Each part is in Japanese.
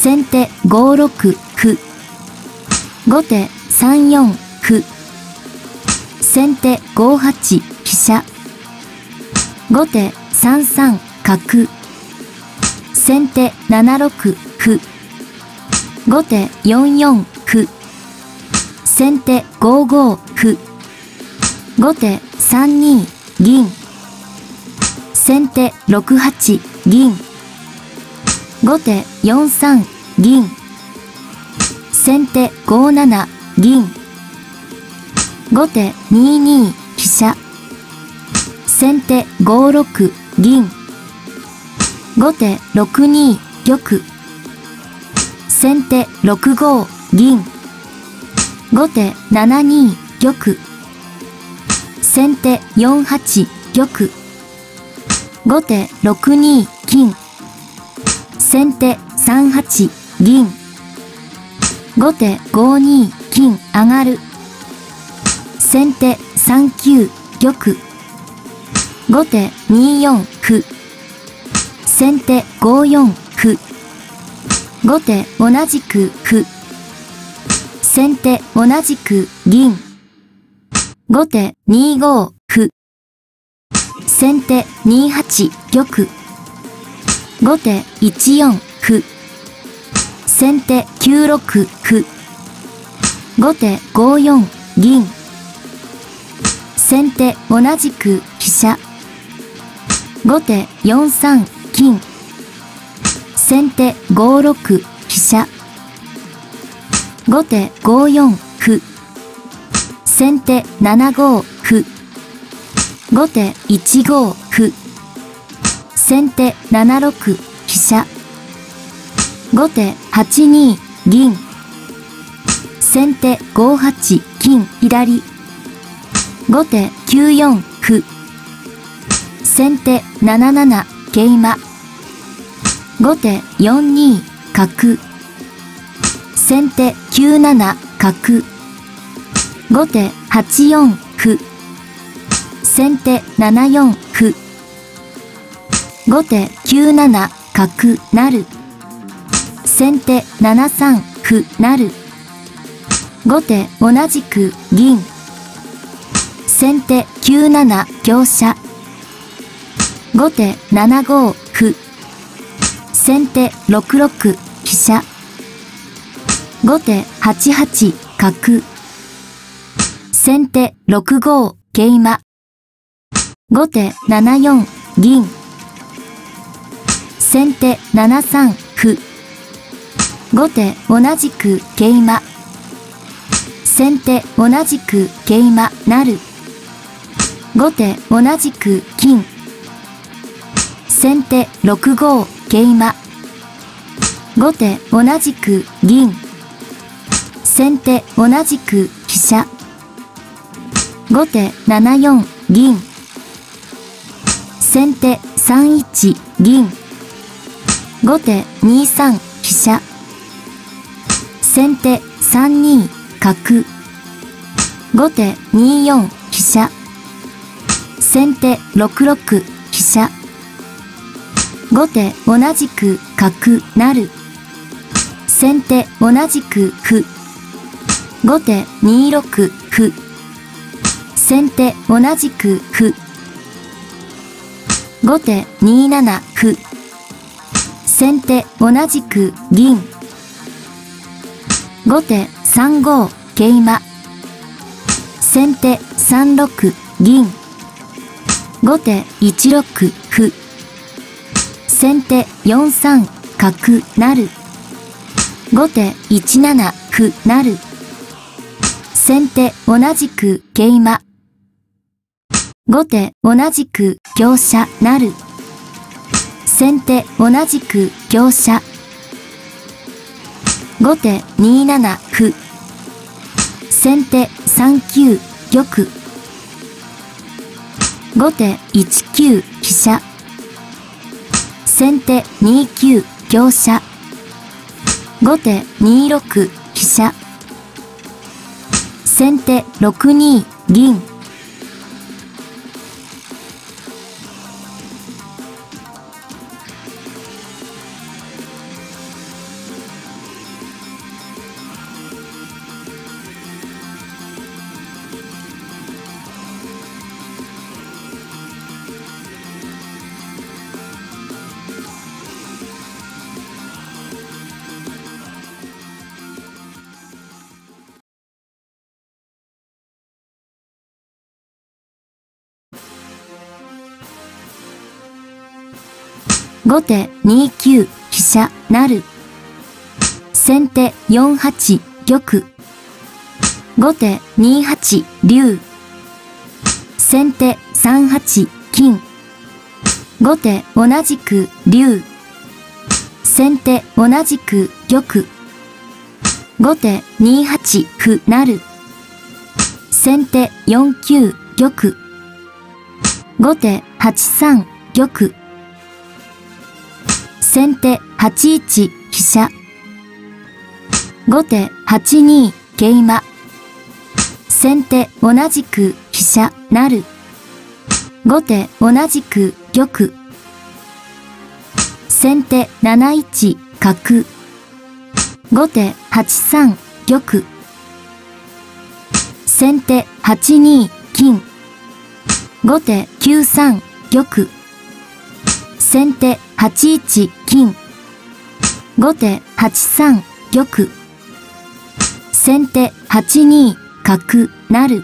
先手5六歩。後手3四歩。先手5八飛車。後手3三角。先手7六歩。後手4四歩。先手5五歩。後手3二銀。先手6八銀。後手4三銀。先手5七銀。後手2二飛車。先手5六銀。後手6二玉。先手6五銀。後手7二玉。先手4八玉。後手6二金。先手3八銀。後手5二金上がる。先手3九玉。後手2四歩。先手5四歩。後手同じく歩。先手同じく銀。後手2五歩。先手2八玉。後手1四歩。先手9六歩。後手5四銀。先手同じく飛車。後手4三金。先手5六飛車。後手5四歩。先手7五歩。後手1五歩。先手7六飛車。後手8二銀。先手5八金左。後手9四歩。先手7七桂馬。後手4二角。先手9七角。後手8四歩。先手7四歩。後手9七角なる。先手7三歩なる。後手同じく銀。先手9七香車。後手7五歩。先手6六飛車。後手8八角。先手6五桂馬。後手7四銀。先手7三歩。後手同じく桂馬。先手同じく桂馬なる。後手同じく金。先手6五桂馬。後手同じく銀。先手同じく飛車。後手7四銀。先手3一銀。後手2三飛車。先手3二角。後手2四飛車。先手6六飛車。後手同じく角なる。先手同じく歩。後手2六歩。先手同じく歩。後手2七歩。先手同じく銀。後手3五桂馬。先手3六銀。後手1六歩。先手4三角なる。後手1七歩なる。先手同じく桂馬。後手同じく香車なる。先手同じく香車。後手2七歩。先手3九玉。後手1九飛車。先手2九香車。後手2六飛車。先手6二銀。後手2九飛車成。先手4八玉。後手2八竜。先手3八金。後手同じく竜。先手同じく玉。後手2八歩成。先手4九玉。後手8三玉。先手8一飛車。後手8二桂馬。先手同じく飛車成。後手同じく玉。先手7一角。後手8三玉。先手8二金。後手9三玉。先手8一金。後手8三玉。先手8二角成。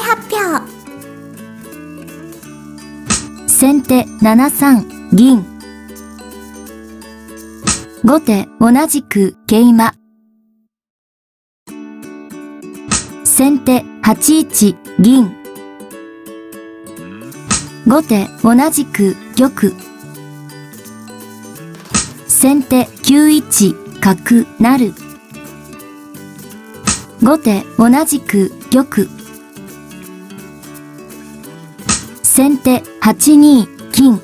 発表。先手7三銀。後手同じく桂馬。先手8一銀。後手同じく玉。先手9一角成。後手同じく玉。先手8二金。